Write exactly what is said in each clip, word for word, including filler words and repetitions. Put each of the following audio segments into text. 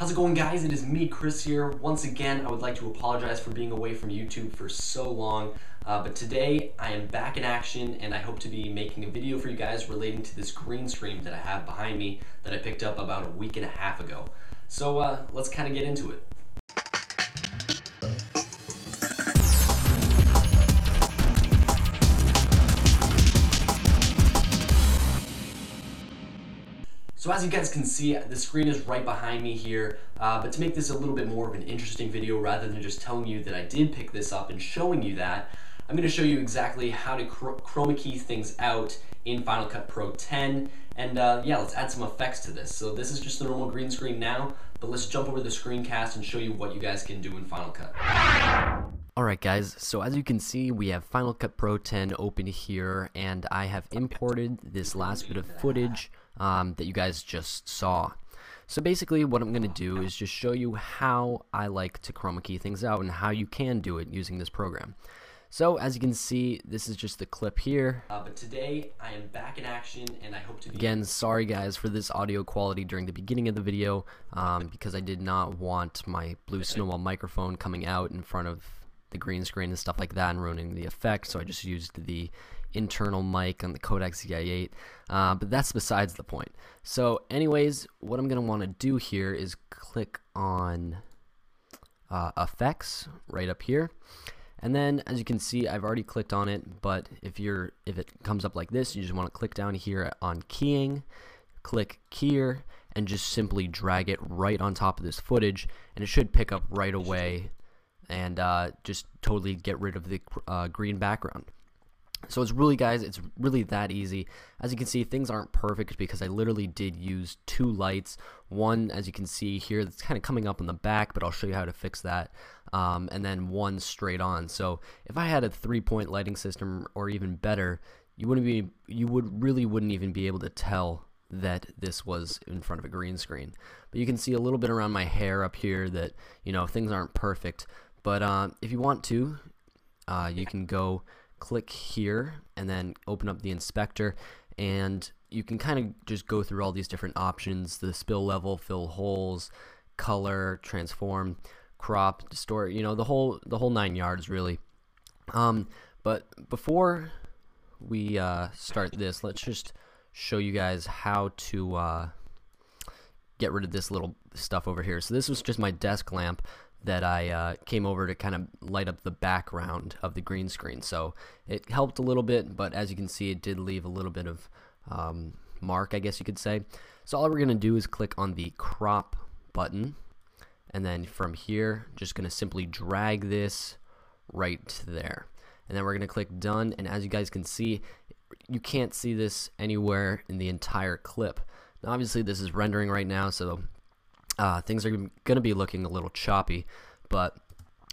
How's it going, guys? It is me, Chris, here. Once again, I would like to apologize for being away from YouTube for so long, uh, but today I am back in action, and I hope to be making a video for you guys relating to this green screen that I have behind me that I picked up about a week and a half ago. So uh, let's kind of get into it. So as you guys can see, the screen is right behind me here, uh, but to make this a little bit more of an interesting video rather than just telling you that I did pick this up and showing you that, I'm going to show you exactly how to chroma key things out in Final Cut Pro ten, and uh, yeah, let's add some effects to this. So this is just the normal green screen now, but let's jump over to the screencast and show you what you guys can do in Final Cut. Alright guys, so as you can see, we have Final Cut Pro ten open here, and I have imported this last bit of footage um, that you guys just saw. So basically what I'm going to do is just show you how I like to chroma key things out and how you can do it using this program. So as you can see, this is just the clip here. Uh, but today I am back in action, and I hope to be again. Sorry guys for this audio quality during the beginning of the video um, because I did not want my Blue Snowball microphone coming out in front of the green screen and stuff like that and ruining the effect, so I just used the internal mic on the Kodak Z eight, uh, but that's besides the point. So anyways, what I'm gonna want to do here is click on uh, effects right up here, and then as you can see, I've already clicked on it, but if you're if it comes up like this, you just want to click down here on keying, click keyer, and just simply drag it right on top of this footage, and it should pick up right away and uh, just totally get rid of the uh, green background. So it's really, guys, it's really that easy. As you can see, things aren't perfect because I literally did use two lights. One, as you can see here, that's kind of coming up in the back, but I'll show you how to fix that. Um, and then one straight on. So if I had a three-point lighting system or even better, you wouldn't be, you would really wouldn't even be able to tell that this was in front of a green screen. But you can see a little bit around my hair up here that, you know, things aren't perfect. But uh, if you want to, uh, you can go click here and then open up the inspector, and you can kind of just go through all these different options: the spill level, fill holes, color, transform, crop, distort, you know, the whole the whole nine yards really. Um, but before we uh, start this, let's just show you guys how to uh, get rid of this little stuff over here. So this was just my desk lamp that I uh, came over to kind of light up the background of the green screen. So it helped a little bit, but as you can see, it did leave a little bit of um, mark, I guess you could say. So all we're going to do is click on the crop button, and then from here, just going to simply drag this right there. And then we're going to click done, and as you guys can see, you can't see this anywhere in the entire clip. Now obviously this is rendering right now, so Uh, things are going to be looking a little choppy, but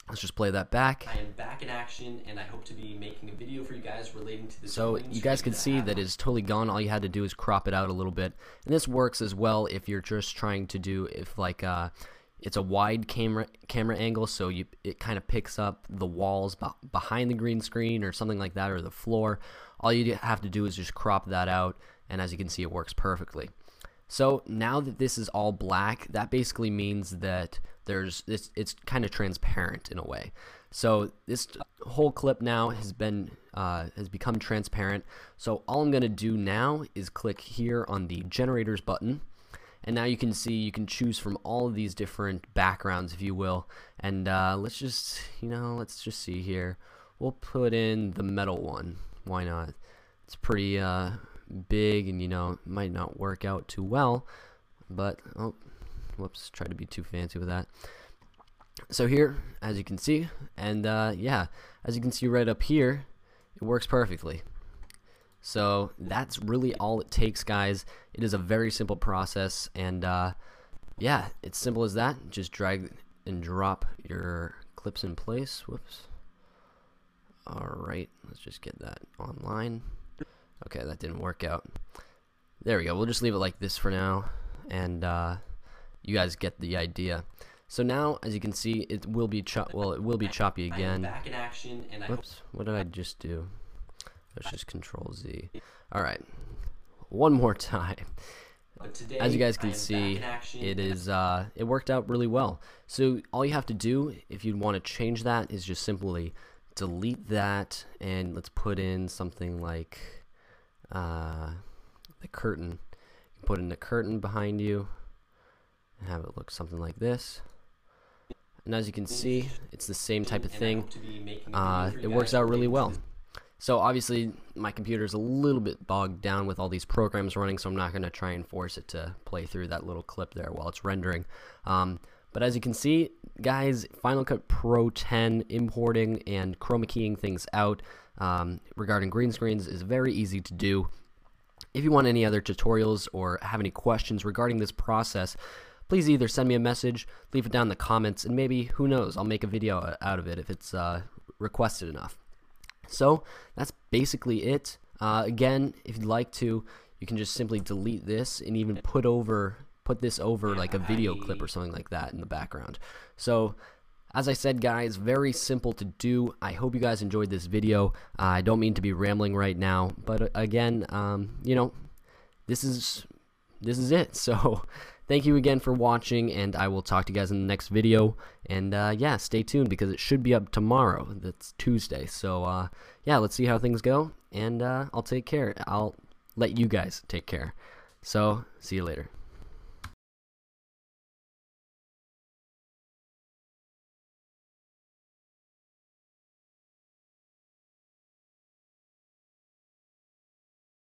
let's just play that back. I am back in action, and I hope to be making a video for you guys relating to this. So you guys can see that it's totally gone. All you had to do is crop it out a little bit, and this works as well if you're just trying to do if like uh, it's a wide camera camera angle, so you it kind of picks up the walls behind the green screen or something like that, or the floor. All you have to do is just crop that out, and as you can see, it works perfectly. So now that this is all black, that basically means that there's it's, it's kind of transparent in a way. So this whole clip now has been uh, has become transparent. So all I'm gonna do now is click here on the generators button, and now you can see you can choose from all of these different backgrounds, if you will. And uh, let's just you know let's just see here. We'll put in the metal one. Why not? It's pretty. Uh, big, and you know, might not work out too well, but oh whoops, try to be too fancy with that. So here, as you can see, and uh, yeah, as you can see right up here, it works perfectly. So that's really all it takes, guys. It is a very simple process, and uh, yeah, it's simple as that. Just drag and drop your clips in place. Whoops. Alright, let's just get that online. Okay, that didn't work out. There we go. We'll just leave it like this for now, and uh, you guys get the idea. So now, as you can see, it will be chop. Well, it will be choppy again. Back in action, and I Whoops! What did I just do? Let's just Control Z. All right, one more time. But today, as you guys can see, it is uh, it worked out really well. So all you have to do, if you'd want to change that, is just simply delete that, and let's put in something like uh, the curtain. Put in the curtain behind you and have it look something like this. And as you can see, it's the same type of thing. Uh, it works out really well. So obviously my computer is a little bit bogged down with all these programs running, so I'm not going to try and force it to play through that little clip there while it's rendering. Um, but as you can see, guys, Final Cut Pro ten importing and chroma keying things out um, regarding green screens is very easy to do. If you want any other tutorials or have any questions regarding this process, please either send me a message, leave it down in the comments, and maybe, who knows, I'll make a video out of it if it's uh, requested enough. So that's basically it. Uh, again, if you'd like to, you can just simply delete this and even put over, put this over like a video clip or something like that in the background. So as I said, guys, very simple to do. I hope you guys enjoyed this video. Uh, I don't mean to be rambling right now, but again, um, you know, this is this is it. So thank you again for watching, and I will talk to you guys in the next video. And uh, yeah, stay tuned because it should be up tomorrow. That's Tuesday. So uh, yeah, let's see how things go, and uh, I'll take care. I'll let you guys take care. So see you later.